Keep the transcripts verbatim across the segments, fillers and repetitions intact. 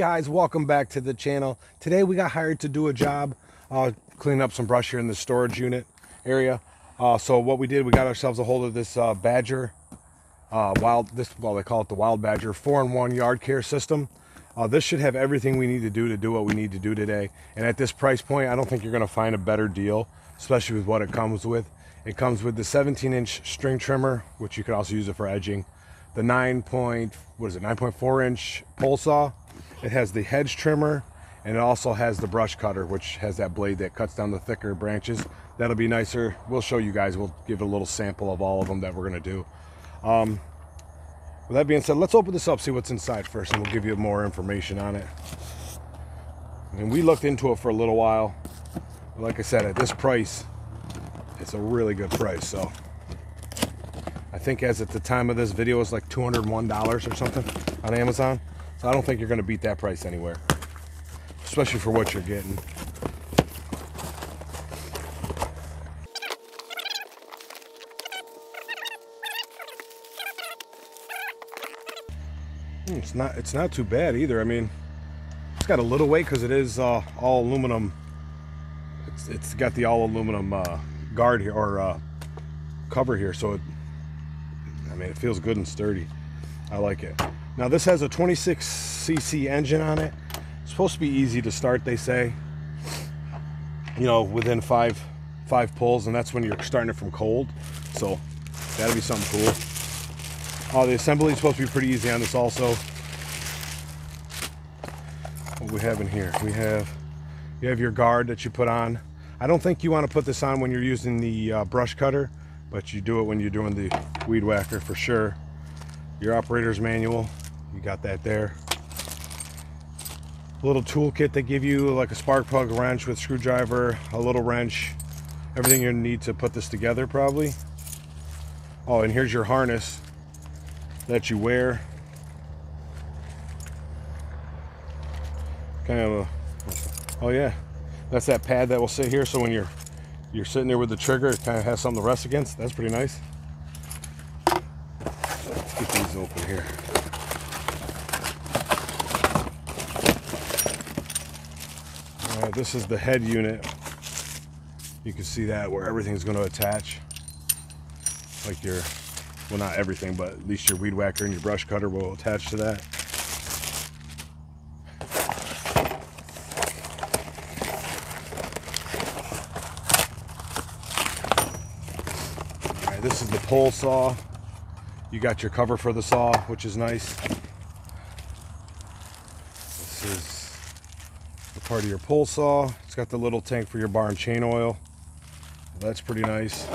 guys, welcome back to the channel. Today we got hired to do a job, uh clean up some brush here in the storage unit area. Uh so what we did, we got ourselves a hold of this uh badger uh wild this well they call it the Wild Badger four in one yard care system. Uh this should have everything we need to do to do what we need to do today, and at this price point I don't think you're going to find a better deal, especially with what it comes with. It comes with the seventeen inch string trimmer, which you could also use it for edging, the nine point what is it nine point four inch pole saw. It has the hedge trimmer, and it also has the brush cutter, which has that blade that cuts down the thicker branches. That'll be nicer. We'll show you guys. We'll give a little sample of all of them that we're going to do. Um, with that being said, let's open this up, see what's inside first, and we'll give you more information on it. And we looked into it for a little while. Like I said, at this price, it's a really good price. So I think as at the time of this video, it's like two hundred one dollars or something on Amazon. So I don't think you're going to beat that price anywhere, especially for what you're getting. Hmm, it's not it's not too bad either. I mean, it's got a little weight because it is uh, all aluminum. It's, it's got the all aluminum uh, guard here, or uh, cover here. So it, I mean, it feels good and sturdy. I like it. Now this has a twenty-six C C engine on it. It's supposed to be easy to start, they say, you know, within five five pulls, and that's when you're starting it from cold. So that'll be something cool. Oh, uh, the assembly is supposed to be pretty easy on this also. What do we have in here? We have you have your guard that you put on. I don't think you want to put this on when you're using the uh, brush cutter, but you do it when you're doing the weed whacker for sure. Your operator's manual. You got that there. A little toolkit they give you, like a spark plug, wrench with screwdriver, a little wrench, everything you need to put this together probably. Oh, and here's your harness that you wear. Kind of a, oh yeah, that's that pad that will sit here, so when you're you're sitting there with the trigger, it kind of has something to rest against. That's pretty nice. Let's get these open here. This is the head unit. You can see that where everything's going to attach, like your, well, not everything, but at least your weed whacker and your brush cutter will attach to that. All right, this is the pole saw. You got your cover for the saw, which is nice. This is part of your pole saw. It's got the little tank for your barn chain oil. That's pretty nice.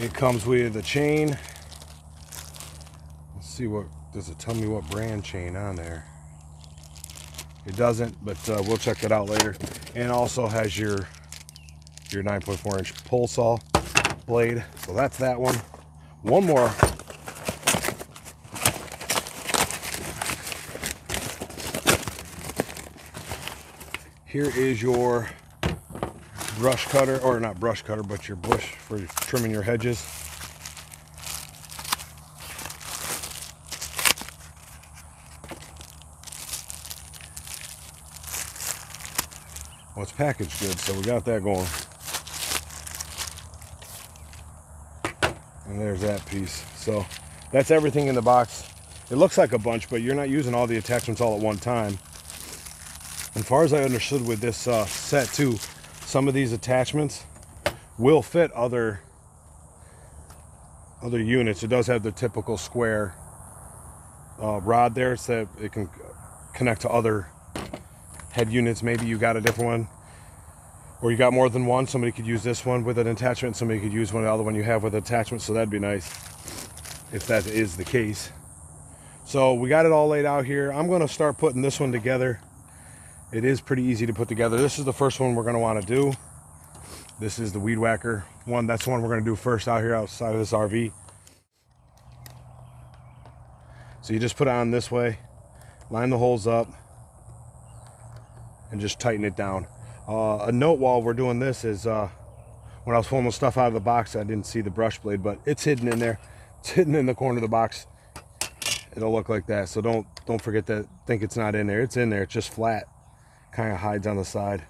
It comes with a chain. Let's see, what does it tell me what brand chain on there? It doesn't, but uh, we'll check it out later. And also has your your nine point four inch pole saw blade. So that's that one. One more. Here is your brush cutter, or not brush cutter, but your bush for trimming your hedges. Well, it's packaged good, so we got that going. And there's that piece. So that's everything in the box. It looks like a bunch, but you're not using all the attachments all at one time. As far as I understood with this uh, set too, some of these attachments will fit other other units. It does have the typical square uh, rod there, so that it can connect to other head units. Maybe you got a different one, or you got more than one. Somebody could use this one with an attachment. Somebody could use one of the other one you have with attachment. So that'd be nice if that is the case. So we got it all laid out here. I'm going to start putting this one together. It is pretty easy to put together. This is the first one we're going to want to do. This is the weed whacker one. That's the one we're going to do first out here outside of this R V. So you just put it on this way, line the holes up, and just tighten it down. Uh, a note while we're doing this is uh, when I was pulling the stuff out of the box, I didn't see the brush blade, but it's hidden in there. It's hidden in the corner of the box. it'll look like that. So don't don't forget that. Think it's not in there. It's in there. It's just flat. Kind of hides on the side.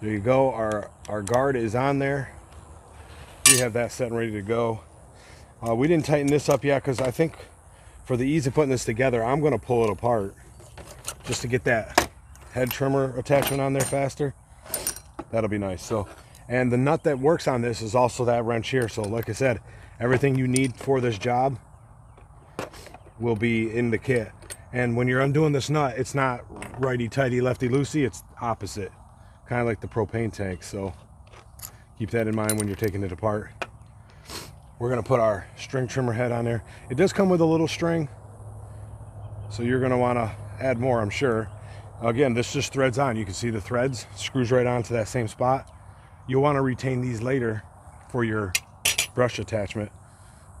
There you go. Our our guard is on there. We have that set and ready to go. Uh, we didn't tighten this up yet because I think for the ease of putting this together, I'm going to pull it apart just to get that head trimmer attachment on there faster. That'll be nice. So, and the nut that works on this is also that wrench here. So like I said, everything you need for this job will be in the kit. And when you're undoing this nut, it's not righty-tighty, lefty-loosey. It's opposite, kind of like the propane tank. So keep that in mind when you're taking it apart. We're gonna put our string trimmer head on there. It does come with a little string, so you're gonna wanna add more, I'm sure. Again, this just threads on. You can see the threads, screws right onto that same spot. You'll wanna retain these later for your brush attachment.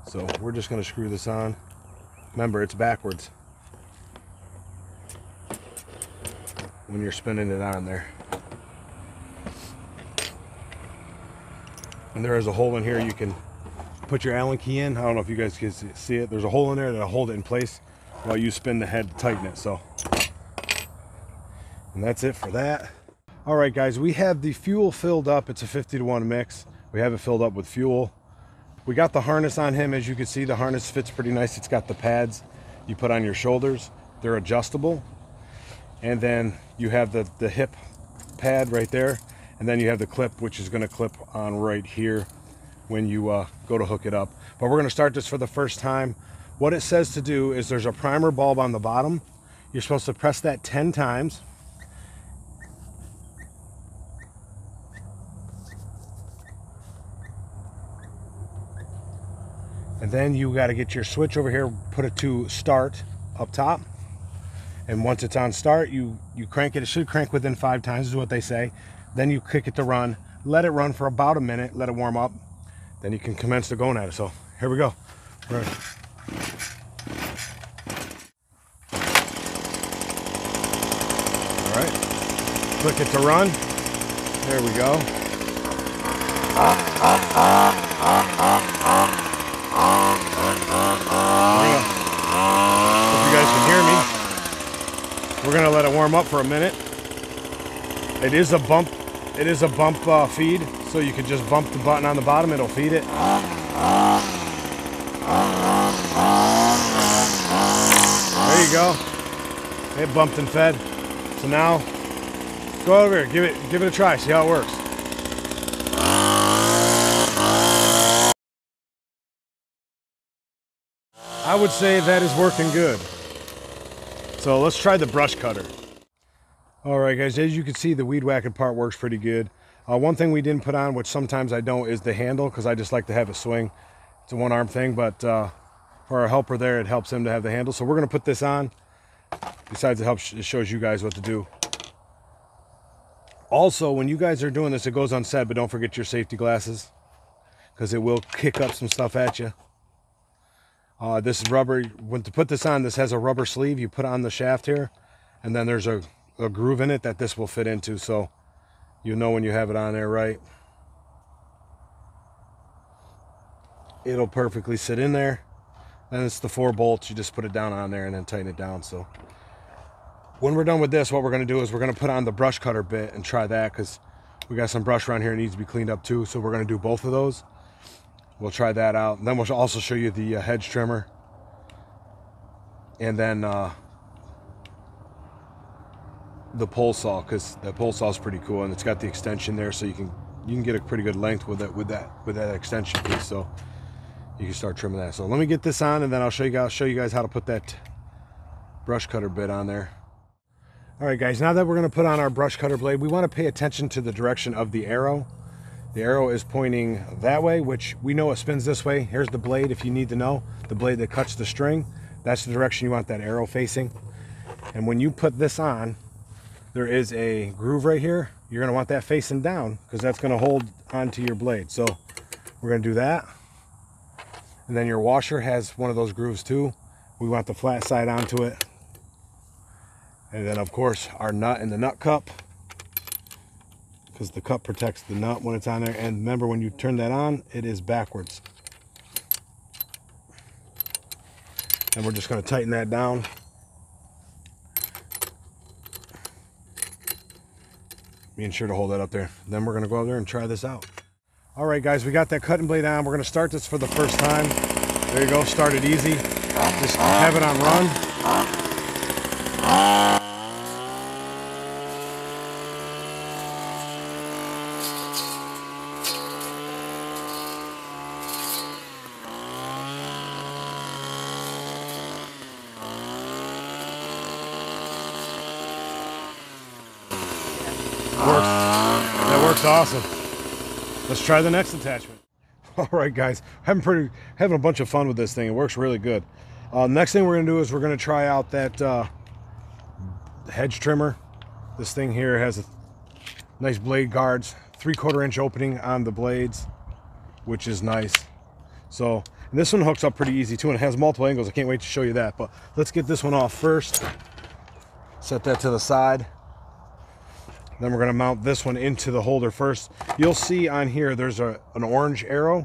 So we're just gonna screw this on. Remember, it's backwards when you're spinning it on there. And there is a hole in here you can put your Allen key in. I don't know if you guys can see it. There's a hole in there that'll hold it in place while you spin the head to tighten it. So, and that's it for that. All right, guys, we have the fuel filled up. It's a fifty to one mix. We have it filled up with fuel. We got the harness on him. As you can see, the harness fits pretty nice. It's got the pads you put on your shoulders. They're adjustable. And then you have the, the hip pad right there. And then you have the clip, which is going to clip on right here when you uh, go to hook it up. But we're going to start this for the first time. What it says to do is there's a primer bulb on the bottom. You're supposed to press that ten times. And then you got to get your switch over here, put it to start up top. And once it's on start, you, you crank it. It should crank within five times is what they say. Then you kick it to run. Let it run for about a minute. Let it warm up. Then you can commence to going at it. So here we go. Right. All right. Click it to run. There we go. Hope you guys can hear me. We're going to let it warm up for a minute. It is a bump. It is a bump uh, feed, so you can just bump the button on the bottom, it'll feed it. There you go. It bumped and fed. So now, go over here, give it, give it a try, see how it works. I would say that is working good. So let's try the brush cutter. All right, guys, as you can see, the weed whacking part works pretty good. Uh, one thing we didn't put on, which sometimes I don't, is the handle, because I just like to have it swing. It's a one-arm thing, but uh, for our helper there, it helps him to have the handle. So we're going to put this on. Besides, it helps, it shows you guys what to do. Also, when you guys are doing this, it goes unsaid, but don't forget your safety glasses, because it will kick up some stuff at you. Uh, this is rubber. When to put this on, this has a rubber sleeve. You put on the shaft here, and then there's a... a groove in it that this will fit into, so you know when you have it on there right, it'll perfectly sit in there. Then it's the four bolts, you just put it down on there and then tighten it down. So when we're done with this, what we're going to do is we're going to put on the brush cutter bit and try that, because we got some brush around here that needs to be cleaned up too. So we're going to do both of those. We'll try that out, and then we'll also show you the uh, hedge trimmer, and then uh the pole saw, because the pole saw is pretty cool, and it's got the extension there, so you can you can get a pretty good length with that with that with that extension piece. So you can start trimming that. So let me get this on, and then I'll show you guys show you guys how to put that brush cutter bit on there. All right, guys, now that we're going to put on our brush cutter blade, we want to pay attention to the direction of the arrow. The arrow is pointing that way, which we know it spins this way. Here's the blade, if you need to know, the blade that cuts the string. That's the direction you want that arrow facing. And when you put this on, there is a groove right here. You're going to want that facing down, because that's going to hold onto your blade. So we're going to do that. And then your washer has one of those grooves too. We want the flat side onto it. And then, of course, our nut in the nut cup. because the cup protects the nut when it's on there. And remember, when you turn that on, it is backwards. And we're just going to tighten that down. Being sure to hold that up there. Then we're going to go out there and try this out. All right, guys, we got that cutting blade on. We're going to start this for the first time. There you go. Start it easy. Just have it on run. Works. That works awesome. Let's try the next attachment. All right, guys, having pretty having a bunch of fun with this thing. It works really good. Uh, next thing we're gonna do is we're gonna try out that uh, hedge trimmer. This thing here has a nice blade guards, three quarter inch opening on the blades, which is nice. So, and this one hooks up pretty easy too, and it has multiple angles. I can't wait to show you that. But let's get this one off first. Set that to the side. Then we're going to mount this one into the holder first. You'll see on here there's a, an orange arrow.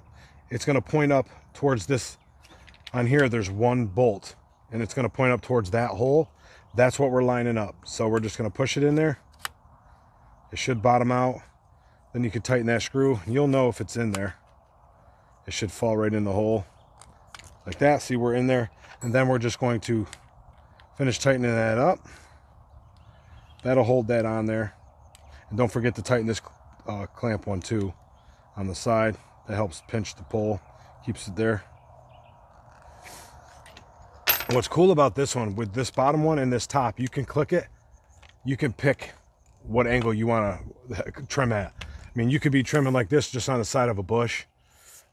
It's going to point up towards this. On here there's one bolt, and it's going to point up towards that hole. That's what we're lining up. So we're just going to push it in there. It should bottom out. Then you can tighten that screw. You'll know if it's in there. It should fall right in the hole. Like that. See, we're in there. And then we're just going to finish tightening that up. That'll hold that on there. And don't forget to tighten this uh, clamp one too on the side. That helps pinch the pole, keeps it there. And what's cool about this one, with this bottom one and this top, you can click it. You can pick what angle you want to trim at. I mean, you could be trimming like this just on the side of a bush,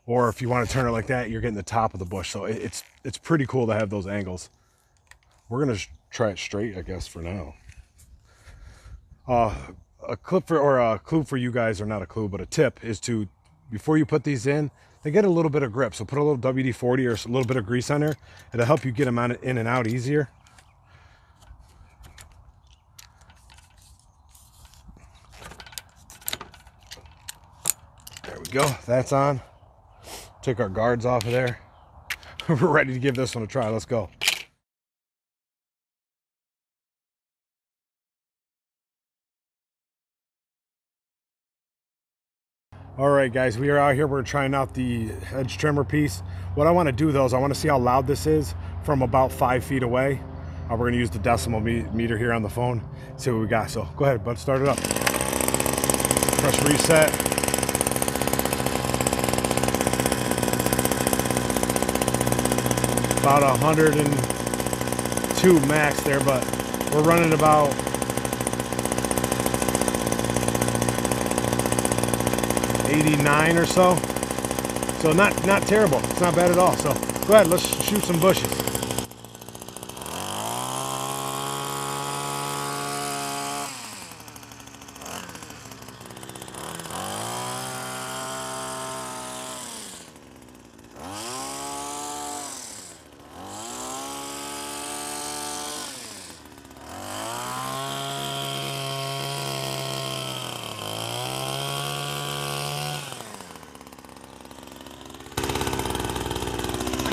or if you want to turn it like that, you're getting the top of the bush. So it's, it's pretty cool to have those angles. We're going to try it straight, I guess, for now. Uh, A clip for, or a clue for you guys, or not a clue, but a tip is to, before you put these in, they get a little bit of grip. So put a little W D forty or a little bit of grease on there. It'll help you get them on, in and out easier. There we go. That's on. Take our guards off of there. We're ready to give this one a try. Let's go. All right, guys, we are out here. We're trying out the hedge trimmer piece. What I want to do, though, is I want to see how loud this is from about five feet away. Uh, we're going to use the decimal me meter here on the phone, see what we got. So go ahead, bud, start it up. Press reset. About one hundred and two max there, but we're running about eighty-nine or so, so not not terrible. It's not bad at all. So go ahead, let's shoot some bushes.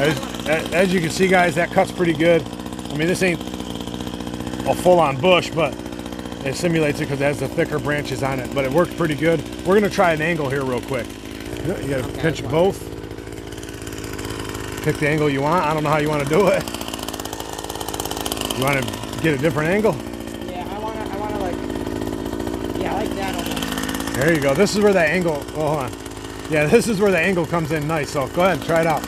As, as you can see, guys, that cut's pretty good. I mean, this ain't a full-on bush, but it simulates it because it has the thicker branches on it. But it worked pretty good. We're going to try an angle here real quick. You got to pinch both. Pick the angle you want. I don't know how you want to do it. You want to get a different angle? Yeah, I want to, I want to like, yeah, I like that one. There you go. This is where that angle, oh, hold on. Yeah, this is where the angle comes in nice. So go ahead and try it out.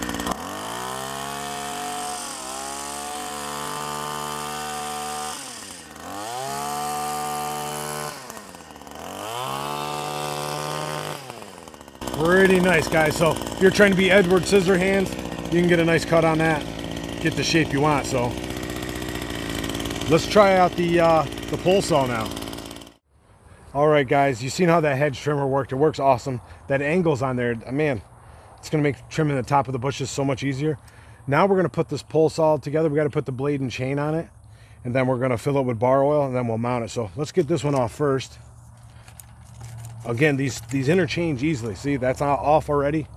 Pretty nice, guys. So if you're trying to be Edward Scissorhands, you can get a nice cut on that, get the shape you want. So let's try out the uh, the pole saw now. All right, guys, you've seen how that hedge trimmer worked. It works awesome. That angle's on there, man. It's gonna make trimming the top of the bushes so much easier. Now we're gonna put this pole saw together. We got to put the blade and chain on it, and then we're gonna fill it with bar oil, and then we'll mount it. So let's get this one off first. Again, these these interchange easily. See, that's not off already.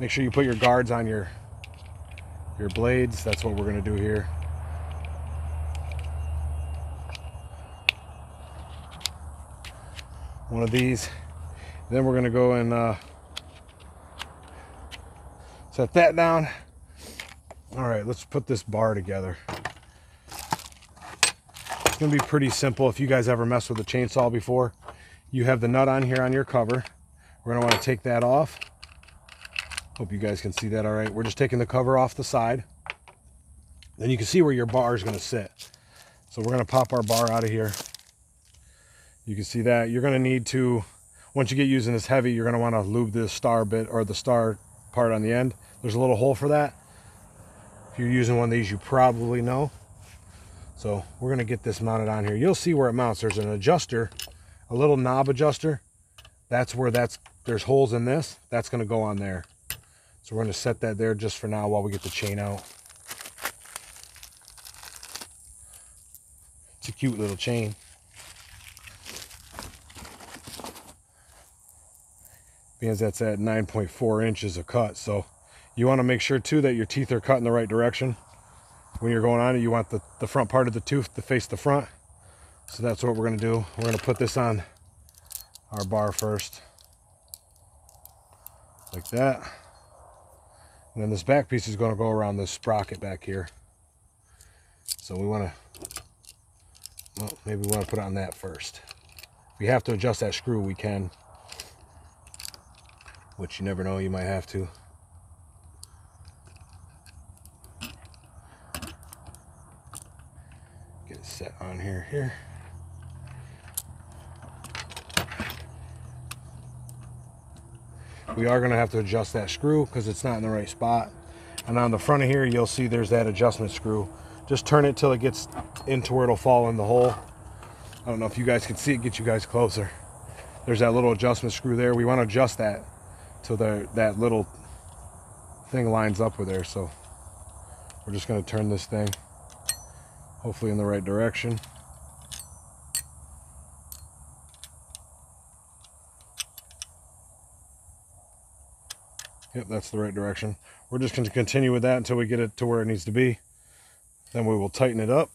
Make sure you put your guards on your your blades. That's what we're gonna do here. One of these. Then we're gonna go and uh, set that down. All right, let's put this bar together. It's gonna be pretty simple. If you guys ever messed with a chainsaw before, you have the nut on here on your cover. We're gonna wanna take that off. Hope you guys can see that all right. We're just taking the cover off the side. Then you can see where your bar is gonna sit. So we're gonna pop our bar out of here. You can see that. You're gonna need to, once you get using this heavy, you're gonna wanna lube this star bit or the star part on the end. There's a little hole for that. If you're using one of these, you probably know. So we're gonna get this mounted on here. You'll see where it mounts. There's an adjuster, a little knob adjuster. That's where that's, there's holes in this. That's gonna go on there. So we're gonna set that there just for now while we get the chain out. It's a cute little chain. Being as that's at nine point four inches of cut, so you want to make sure too that your teeth are cut in the right direction when you're going on it. You want the, the front part of the tooth to face the front, so that's what we're going to do. We're going to put this on our bar first, like that, and then this back piece is going to go around this sprocket back here. So we want to, well, maybe we want to put it on that first. If we have to adjust that screw, we can. Which you never know, you might have to. Get it set on here, here. We are gonna have to adjust that screw because it's not in the right spot. And on the front of here, you'll see there's that adjustment screw. Just turn it till it gets into where it'll fall in the hole. I don't know if you guys can see it, get you guys closer. There's that little adjustment screw there. We wanna adjust that. So the, that little thing lines up with there. So we're just going to turn this thing, hopefully in the right direction. Yep, that's the right direction. We're just going to continue with that until we get it to where it needs to be. Then we will tighten it up.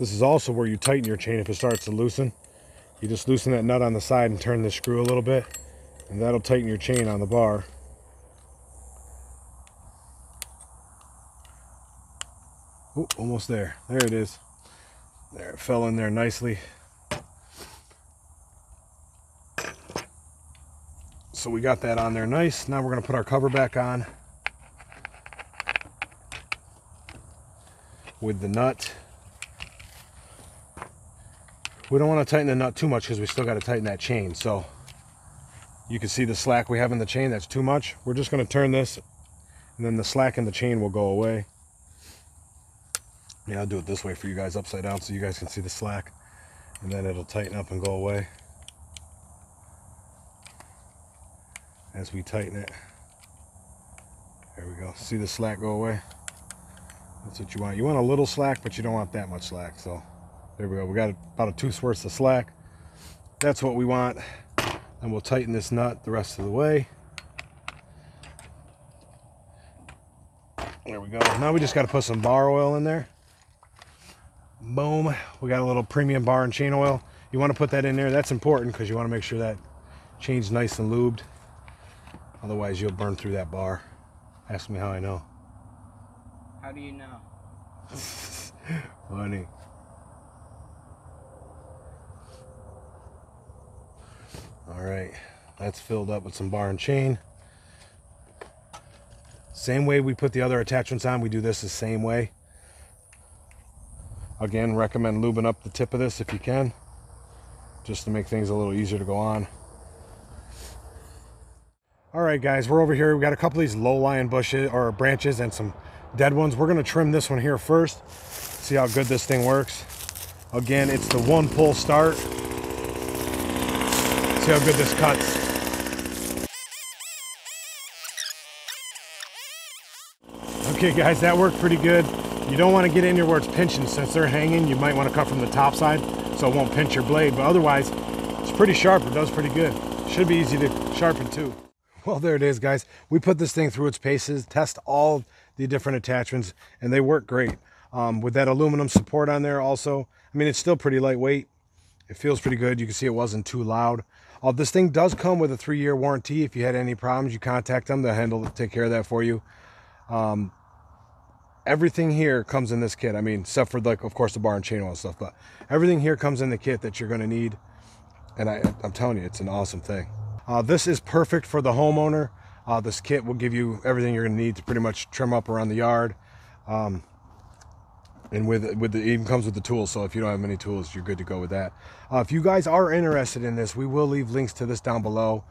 This is also where you tighten your chain if it starts to loosen. You just loosen that nut on the side and turn the screw a little bit, and that'll tighten your chain on the bar. Oh, almost there. There it is. There, it fell in there nicely. So we got that on there nice. Now we're gonna put our cover back on with the nut. We don't want to tighten the nut too much because we still got to tighten that chain. So you can see the slack we have in the chain. That's too much. We're just going to turn this, and then the slack in the chain will go away. Yeah, I'll do it this way for you guys, upside down, so you guys can see the slack, and then it'll tighten up and go away as we tighten it. There we go. See the slack go away? That's what you want. You want a little slack, but you don't want that much slack. So there we go. We got about a tooth's worth of slack. That's what we want. And we'll tighten this nut the rest of the way. There we go. Now we just got to put some bar oil in there. Boom. We got a little premium bar and chain oil. You want to put that in there. That's important because you want to make sure that chain's nice and lubed. Otherwise, you'll burn through that bar. Ask me how I know. How do you know? Funny. All right, that's filled up with some bar and chain. Same way we put the other attachments on, we do this the same way. Again, recommend lubing up the tip of this if you can, just to make things a little easier to go on. All right, guys, we're over here. We got a couple of these low-lying bushes or branches and some dead ones. We're gonna trim this one here first. See how good this thing works. Again, it's the one pull start. See how good this cuts. Okay, guys, that worked pretty good. You don't want to get in here where it's pinching. Since they're hanging, you might want to cut from the top side so it won't pinch your blade, but otherwise it's pretty sharp. It does pretty good. Should be easy to sharpen too. Well, there it is, guys. We put this thing through its paces, test all the different attachments, and they work great. Um, with that aluminum support on there also, I mean, it's still pretty lightweight. It feels pretty good. You can see it wasn't too loud. Uh, this thing does come with a three-year warranty. If you had any problems, you contact them. They'll handle it, take care of that for you. Um, Everything here comes in this kit. I mean, except for, like, of course, the bar and chain oil and stuff, but everything here comes in the kit that you're going to need. And I, I'm telling you, it's an awesome thing. Uh, this is perfect for the homeowner. Uh, this kit will give you everything you're going to need to pretty much trim up around the yard. Um, and with, with the, it even comes with the tools. So if you don't have many tools, you're good to go with that. Uh, if you guys are interested in this, we will leave links to this down below.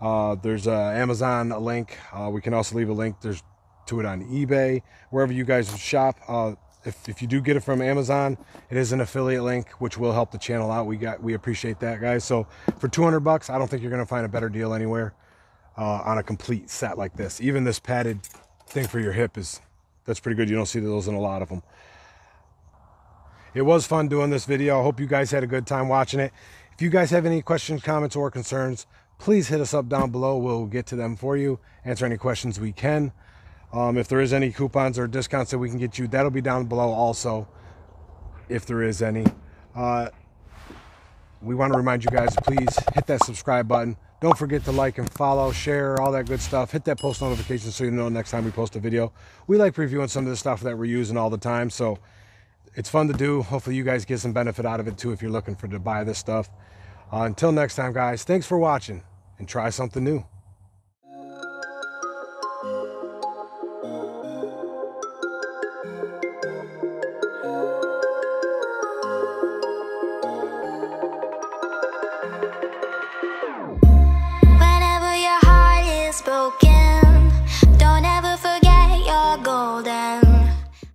Uh, there's an Amazon link. Uh, we can also leave a link. There's to it on eBay, wherever you guys shop. Uh, if, if you do get it from Amazon, it is an affiliate link, which will help the channel out. We got, we appreciate that, guys. So for two hundred bucks, I don't think you're going to find a better deal anywhere uh, on a complete set like this. Even this padded thing for your hip is, that's pretty good. You don't see those in a lot of them. It was fun doing this video. I hope you guys had a good time watching it. If you guys have any questions, comments, or concerns, please hit us up down below. We'll get to them for you. Answer any questions we can. Um, if there is any coupons or discounts that we can get you, that'll be down below also, if there is any. Uh, we want to remind you guys, please hit that subscribe button. Don't forget to like and follow, share, all that good stuff. Hit that post notification so you know next time we post a video. We like previewing some of the stuff that we're using all the time, so it's fun to do. Hopefully you guys get some benefit out of it too if you're looking for to buy this stuff. Uh, until next time, guys, thanks for watching, and try something new.